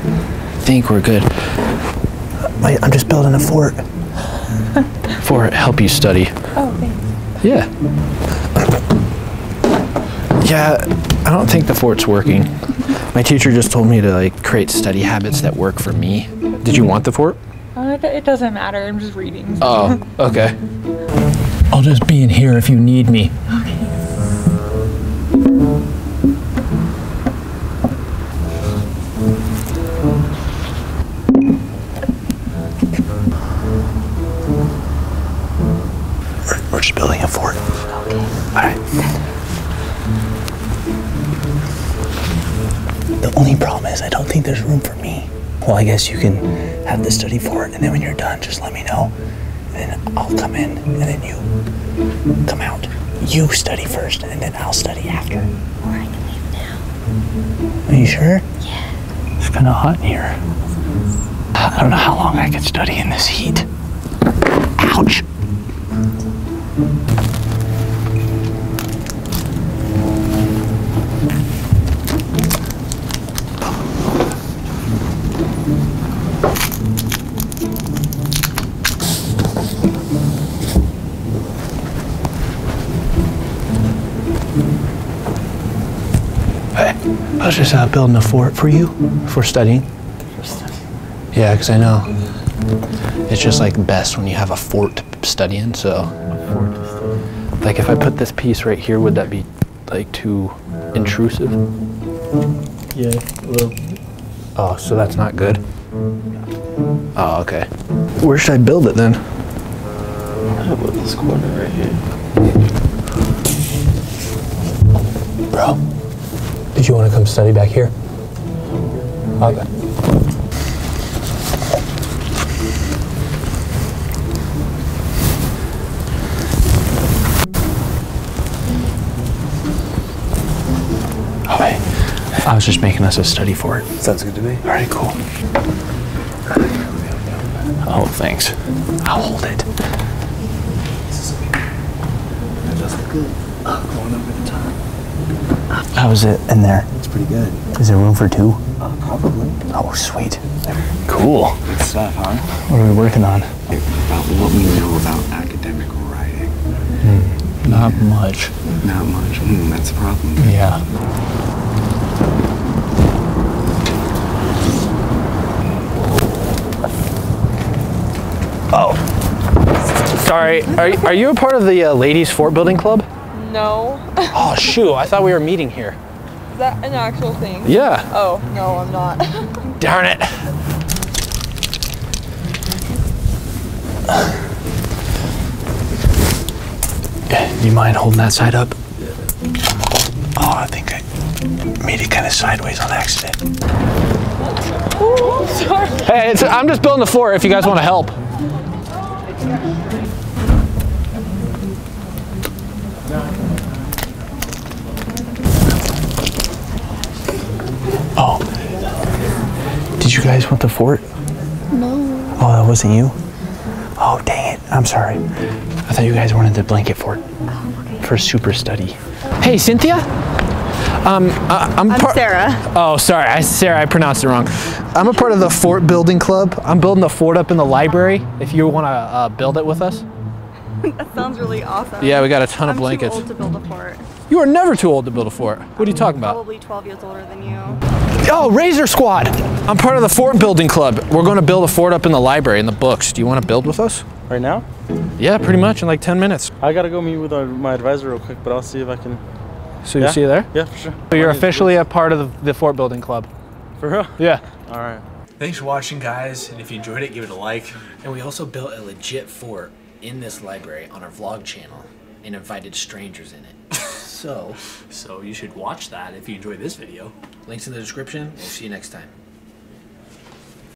I think we're good. Wait, I'm just building a fort. Fort, help you study. Oh, thanks. Yeah. Yeah, I don't think the fort's working. My teacher just told me to like create study habits that work for me. Did you want the fort? It doesn't matter, I'm just reading. So. Oh, okay. I'll just be in here if you need me. Okay. We're just building a fort. Okay. All right. The only problem is I don't think there's room for me. Well, I guess you can have the study fort, and then when you're done, just let me know, and then I'll come in, and then you come out. You study first, and then I'll study after. Or I can leave now. Are you sure? Yeah. It's kind of hot in here. I don't know how long I can study in this heat. Ouch. I was just building a fort for you, for studying. Yeah, because I know it's just like best when you have a fort to study in, so. Like if I put this piece right here, would that be like too intrusive? Yeah, a little. Oh, so that's not good? Oh, okay. Where should I build it then? I'll put this corner right here. Bro, did you want to come study back here? Okay. I was just making us a study for it. Sounds good to me. All right, cool. Oh, thanks. I'll hold it. That does look good. Going up at a time. How is it in there? It's pretty good. Is there room for two? Probably. Oh, sweet. Cool. Good stuff, huh? What are we working on? About what we know about academic writing. Mm, not much. Not much. Mm, that's a problem. Yeah. Sorry, are you a part of the ladies' fort building club? No. Oh shoot! I thought we were meeting here. Is that an actual thing? Yeah. Oh no, I'm not. Darn it! You mind holding that side up? Oh, I think I made it kind of sideways on accident. Ooh, sorry. Hey, I'm just building the floor. If you guys want to help. Oh, did you guys want the fort? No. Oh, that wasn't you? Oh, dang it, I'm sorry. I thought you guys wanted the blanket fort. Oh, okay. For super study. Hey, Cynthia? I'm Sarah. Oh, sorry, Sarah, I pronounced it wrong. I'm a part of the fort building club. I'm building the fort up in the library if you want to build it with us. That sounds really awesome. Yeah, we got a ton of blankets. I'm too old to build a fort. You are never too old to build a fort. What are you talking about? Probably 12 years older than you. Oh, Razor Squad! I'm part of the fort building club. We're going to build a fort up in the library in the books. Do you want to build with us? Right now? Yeah, pretty much in like 10 minutes. I got to go meet with my advisor real quick, but I'll see if I can... So you see you there? Yeah, for sure. So you're officially a part of the fort building club? For real? Yeah. All right. Thanks for watching, guys. And if you enjoyed it, give it a like. And we also built a legit fort in this library on our vlog channel and invited strangers in it. So you should watch that if you enjoy this video. Links in the description. We'll see you next time.